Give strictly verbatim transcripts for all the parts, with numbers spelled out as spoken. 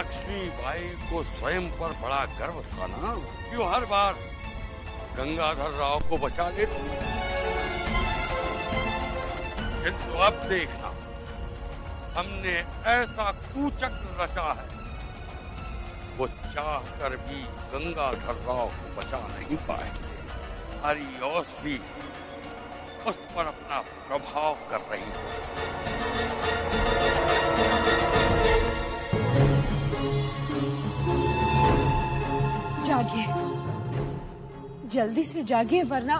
लक्ष्मीबाई को स्वयं पर बड़ा गर्व था ना, क्यों हर बार गंगाधर राव को बचा लेती। किंतु अब देखना, हमने ऐसा कुचक्र रचा है, वो चाह कर भी गंगाधर राव को बचा नहीं पाएंगे। हरियास भी उस पर अपना प्रभाव कर रही है। जागिए, जल्दी से जागिए, वरना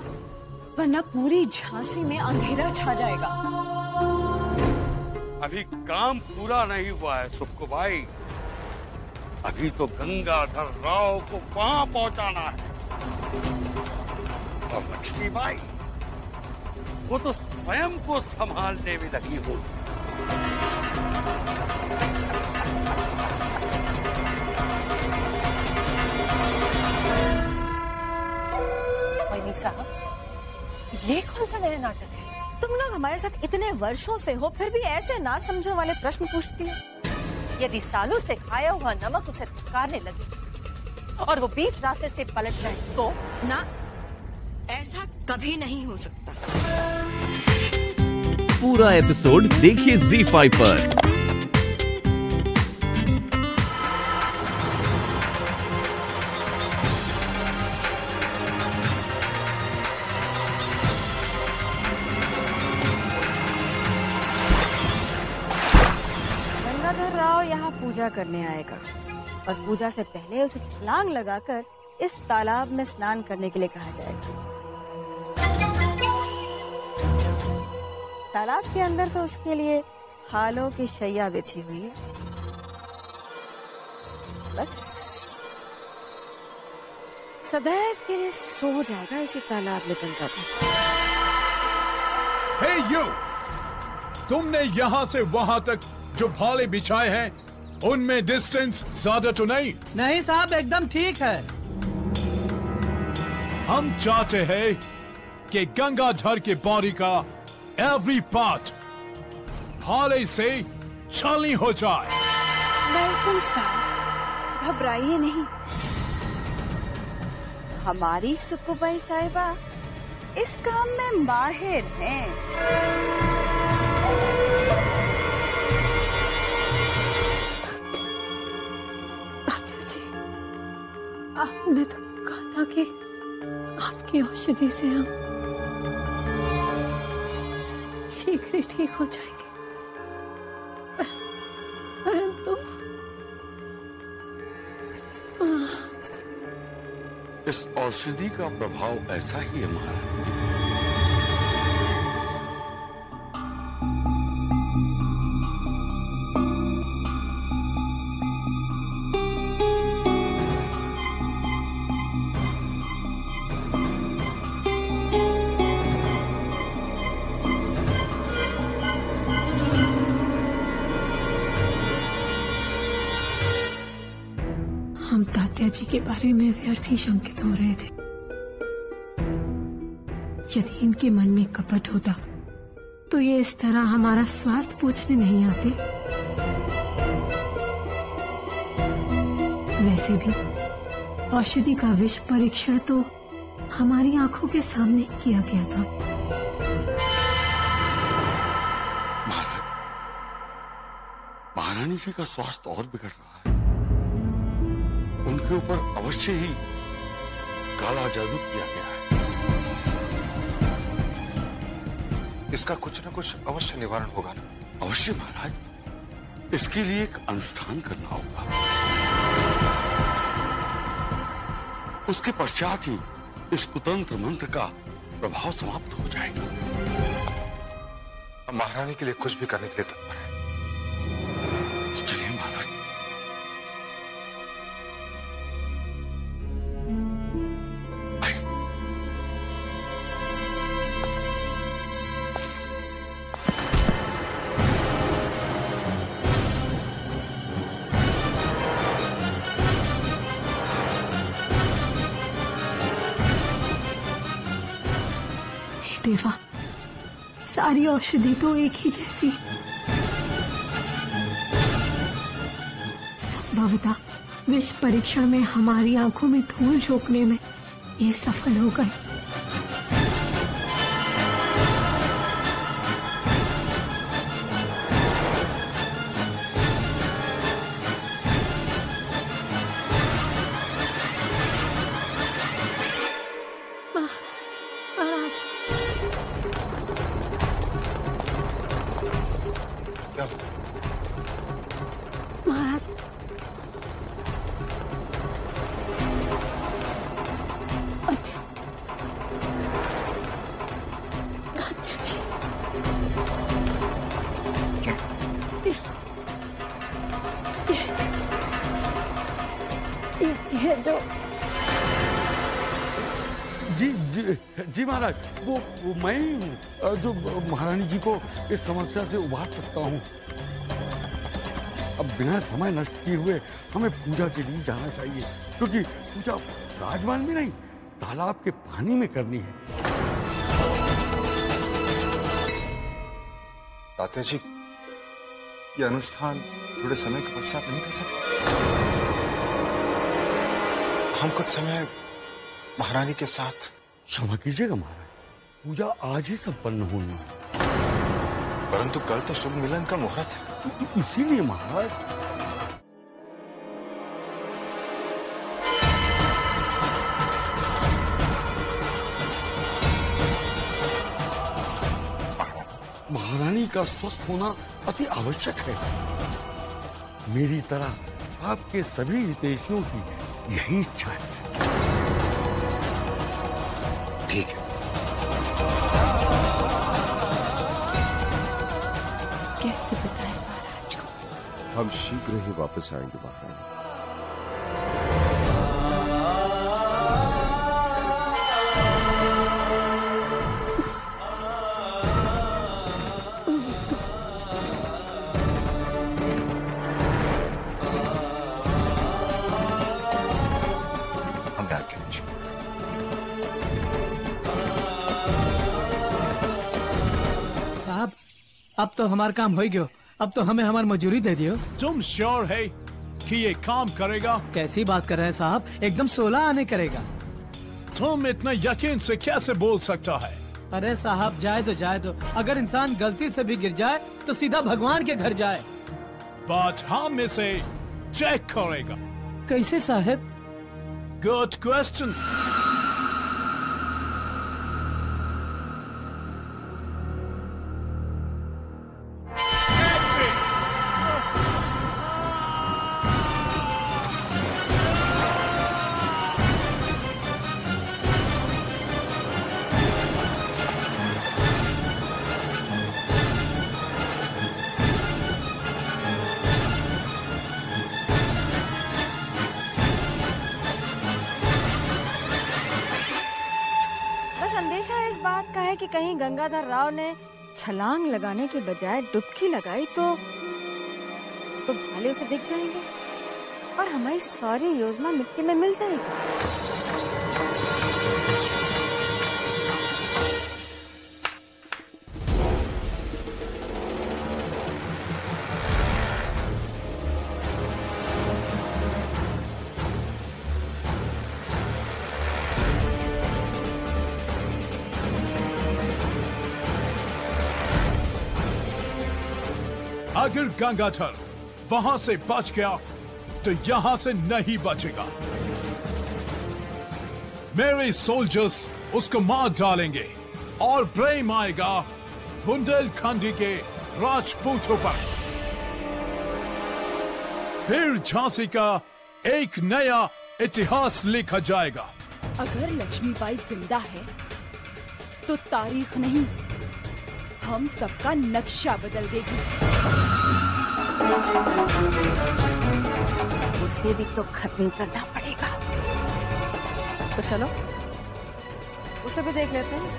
वरना पूरी झांसी में अंधेरा छा जाएगा। अभी काम पूरा नहीं हुआ है सुखबाई, अभी तो गंगाधर राव को वहां पहुंचाना है। और लक्ष्मीबाई वो तो स्वयं को संभालने में लगी हो। साहब, ये कौन सा नया नाटक है? तुम लोग हमारे साथ इतने वर्षों से हो, फिर भी ऐसे ना समझो वाले प्रश्न पूछती हो। यदि सालों से खाया हुआ नमक उसे पुकारने लगे और वो बीच रास्ते से पलट जाए तो? ना, ऐसा कभी नहीं हो सकता। पूरा एपिसोड देखिए ज़ी फाइव पर। पूजा करने आएगा और पूजा से पहले उसे छलांग लगाकर इस तालाब में स्नान करने के लिए कहा जाएगा। तालाब के अंदर तो उसके लिए हालों की शैया बिछी हुई है। बस सदैव के लिए सो जाएगा इसी तालाब में गंगा में। हे यू, तुमने यहाँ से वहाँ तक जो भाले बिछाए हैं उनमें डिस्टेंस ज्यादा तो नहीं? नहीं साहब, एकदम ठीक है। हम चाहते हैं कि गंगाधर के बॉडी का एवरी पार्ट भाले से छाली हो जाए। बिल्कुल साहब, घबराइए नहीं। हमारी सुखबाई साहिबा इस काम में माहिर हैं। आपने तो कहा था कि आपकी औषधि से हम शीघ्र ही ठीक हो जाएंगे, परंतु इस औषधि का प्रभाव ऐसा ही है तात्या जी के बारे में व्यर्थ ही शंकित हो रहे थे। यदि इनके मन में कपट होता तो ये इस तरह हमारा स्वास्थ्य पूछने नहीं आते। वैसे भी औषधि का विष परीक्षण तो हमारी आंखों के सामने किया गया था। महारानी जी का स्वास्थ्य और बिगड़ रहा है, उनके ऊपर अवश्य ही काला जादू किया गया है। इसका कुछ न कुछ अवश्य निवारण होगा ना? अवश्य महाराज, इसके लिए एक अनुष्ठान करना होगा। उसके पश्चात ही इस कुतंत्र मंत्र का प्रभाव समाप्त हो जाएगा। महारानी के लिए कुछ भी करने के लिए तत्पर है। देवा, सारी औषधि तो एक ही जैसी, संभव कविता विष परीक्षण में हमारी आंखों में धूल झोंकने में ये सफल हो गई। महाराज वो, वो मैं ही हूँ जो महारानी जी को इस समस्या से उबार सकता हूँ। अब बिना समय नष्ट किए हुए हमें पूजा के लिए जाना चाहिए, क्योंकि पूजा राजमहल में नहीं तालाब के पानी में करनी है। तात्या जी, ये अनुष्ठान थोड़े समय के पश्चात नहीं कर सकते? हम कुछ समय महारानी के साथ। क्षमा कीजिएगा महाराज, पूजा आज ही संपन्न होनी है, परंतु कल तो शुभ मिलन का मुहूर्त है। इसीलिए महाराज। महारानी का स्वस्थ होना अति आवश्यक है। मेरी तरह आपके सभी हितैषियों की यही इच्छा है। कैसे बताएं महाराज को? हम शीघ्र ही वापस आएंगे महाराज। अब तो हमारा काम हो गयो, अब तो हमें हमारी मजूरी दे दियो। तुम श्योर है कि ये काम करेगा? कैसी बात कर रहे हैं साहब, एकदम सोलह आने करेगा। तुम इतना यकीन से कैसे बोल सकता है? अरे साहब जाए तो जाए तो, अगर इंसान गलती से भी गिर जाए तो सीधा भगवान के घर जाए। बात हम में से चेक करेगा। कैसे साहब? Good question. कहीं गंगाधर राव ने छलांग लगाने के बजाय डुबकी लगाई तो तो भाले उसे दिख जाएंगे और हमारी सारी योजना मिट्टी में मिल अगर गंगाधर वहां से बच गया तो यहां से नहीं बचेगा। मेरे सोल्जर्स उसको मार डालेंगे और ब्लेम आएगा बुंदेलखंडी के राजपूतों पर। फिर झांसी का एक नया इतिहास लिखा जाएगा। अगर लक्ष्मीबाई जिंदा है तो तारीख नहीं, हम सबका नक्शा बदल देगी। उसे भी तो खत्म करना पड़ेगा। तो चलो उसे भी देख लेते हैं।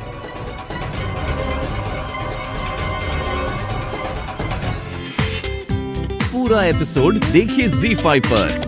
पूरा एपिसोड देखिए ज़ी फाइव पर।